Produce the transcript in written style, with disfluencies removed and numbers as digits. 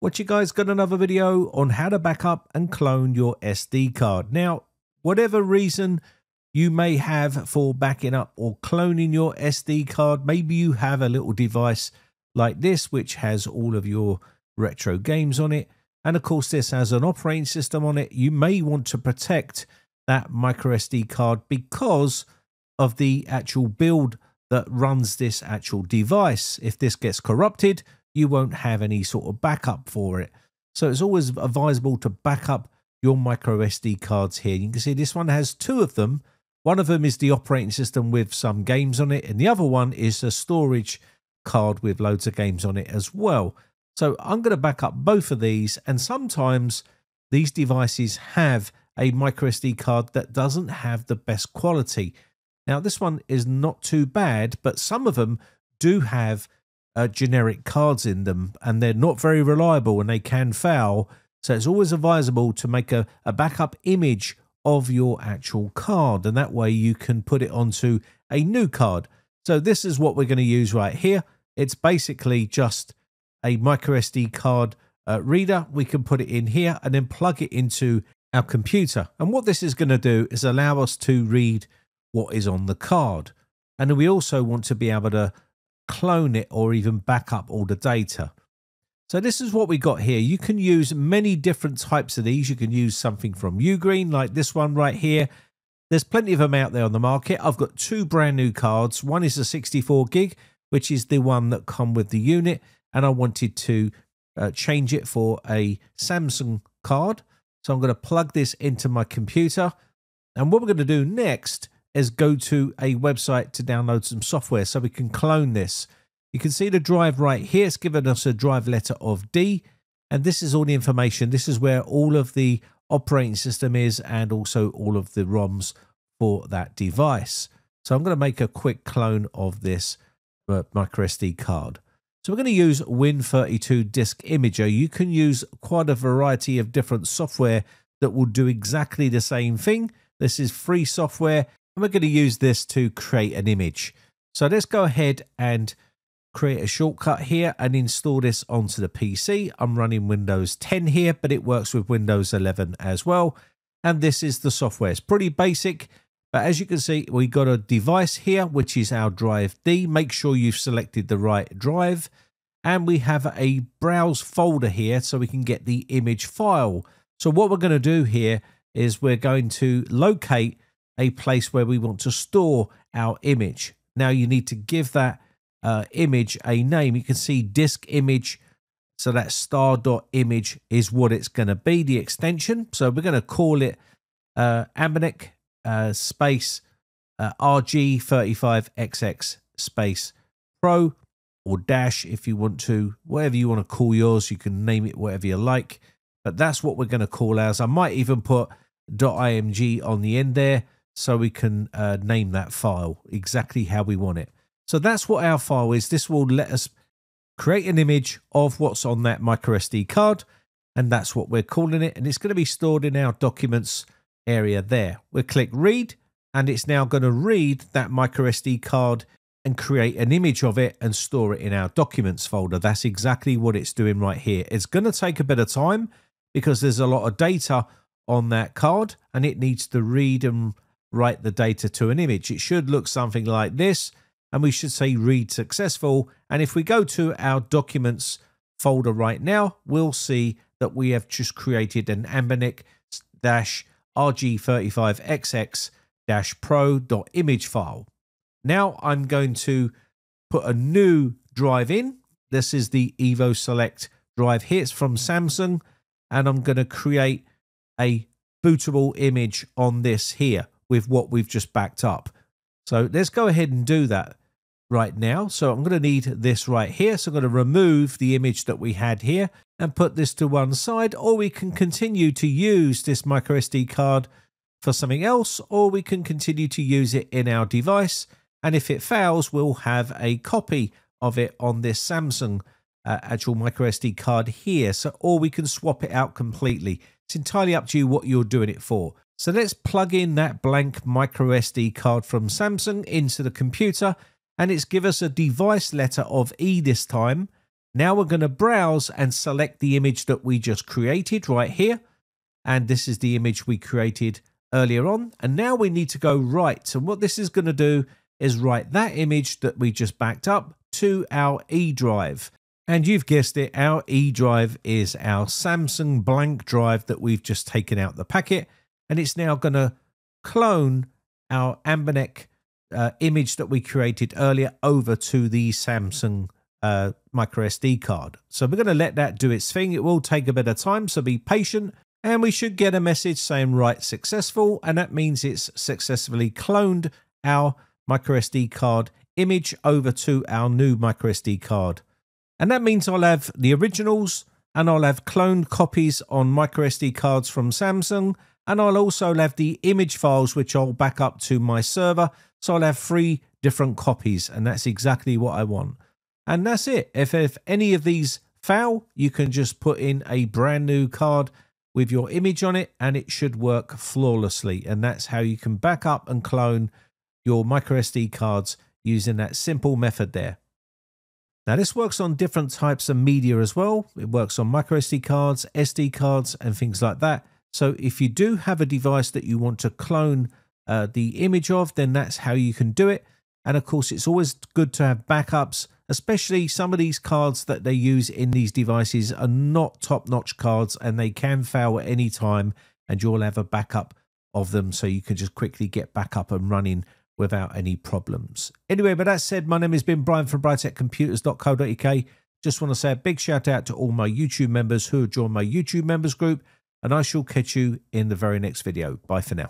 what you guys got another video on how to back up and clone your SD card. Now, whatever reason you may have for backing up or cloning your SD card, maybe you have a little device like this, which has all of your retro games on it. And of course, this has an operating system on it. You may want to protect that micro SD card because of the actual build that runs this actual device. If this gets corrupted, you won't have any sort of backup for it. So it's always advisable to back up your micro SD cards here. You can see this one has two of them. One of them is the operating system with some games on it, and the other one is a storage card with loads of games on it as well. So I'm going to back up both of these, and sometimes these devices have a micro SD card that doesn't have the best quality. Now this one is not too bad, but some of them do have generic cards in them, and they're not very reliable and they can fail. So it's always advisable to make a backup image of your actual card, and that way you can put it onto a new card. So this is what we're going to use right here. It's basically just a micro SD card reader. We can put it in here and then plug it into our computer. And what this is going to do is allow us to read what is on the card. And we also want to be able to clone it or even back up all the data. So this is what we got here. You can use many different types of these. You can use something from Ugreen, like this one right here. There's plenty of them out there on the market. I've got two brand new cards. One is a 64 gig, which is the one that come with the unit. And I wanted to change it for a Samsung card. So I'm going to plug this into my computer. And what we're going to do next is go to a website to download some software so we can clone this. You can see the drive right here. It's given us a drive letter of D, and this is all the information. This is where all of the operating system is and also all of the ROMs for that device. So I'm going to make a quick clone of this micro SD card. So we're going to use Win32 Disk Imager. You can use quite a variety of different software that will do exactly the same thing. This is free software, and we're going to use this to create an image. So let's go ahead and create a shortcut here and install this onto the PC. I'm running Windows 10 here, but it works with Windows 11 as well. And this is the software. It's pretty basic, but as you can see, we got a device here, which is our drive D. Make sure you've selected the right drive. And we have a browse folder here so we can get the image file. So what we're going to do here is we're going to locate a place where we want to store our image. Now you need to give that image a name. You can see disk image, so that star.image is what it's going to be, the extension. So we're going to call it Anbernic space RG35XX space pro, or dash if you want to. Whatever you want to call yours, you can name it whatever you like, but that's what we're going to call ours. I might even put .img on the end there so we can name that file exactly how we want it. So that's what our file is. This will let us create an image of what's on that micro SD card, and that's what we're calling it. And it's going to be stored in our documents area there. We'll click read, and it's now going to read that micro SD card and create an image of it and store it in our documents folder. That's exactly what it's doing right here. It's going to take a bit of time because there's a lot of data on that card, and it needs to read and write the data to an image. It should look something like this. And we should say read successful. And if we go to our documents folder right now, we'll see that we have just created an Anbernic-RG35XX-Pro.image file. Now I'm going to put a new drive in. This is the EVO Select drive here. It's from Samsung. And I'm going to create a bootable image on this here with what we've just backed up. So let's go ahead and do that right now. So I'm going to need this right here. So I'm going to remove the image that we had here and put this to one side, or we can continue to use this micro SD card for something else, or we can continue to use it in our device. And if it fails, we'll have a copy of it on this Samsung actual micro SD card here. So, or we can swap it out completely. It's entirely up to you what you're doing it for. So let's plug in that blank micro SD card from Samsung into the computer, and it's give us a device letter of E this time. Now we're going to browse and select the image that we just created right here. And this is the image we created earlier on. And now we need to go right. And what this is going to do is write that image that we just backed up to our E drive. And you've guessed it, our E drive is our Samsung blank drive that we've just taken out the packet. And it's now going to clone our Anbernic image that we created earlier over to the Samsung micro SD card. So we're going to let that do its thing. It will take a bit of time, so be patient, and we should get a message saying write successful, and that means it's successfully cloned our micro SD card image over to our new micro SD card. And that means I'll have the originals, and I'll have cloned copies on micro SD cards from Samsung, and I'll also have the image files which I'll back up to my server, so I'll have 3 different copies, and that's exactly what I want. And that's it. If any of these fail, you can just put in a brand new card with your image on it and it should work flawlessly. And that's how you can back up and clone your micro SD cards using that simple method there. Now this works on different types of media as well. It works on micro SD cards, SD cards and things like that. So if you do have a device that you want to clone the image of, then that's how you can do it. And of course, it's always good to have backups, especially some of these cards that they use in these devices are not top-notch cards and they can fail at any time, and you'll have a backup of them so you can just quickly get back up and running without any problems. Anyway, but that said, my name has been Brian from brighttechcomputers.co.uk. Just want to say a big shout out to all my YouTube members who have joined my YouTube members group, and I shall catch you in the very next video. Bye for now.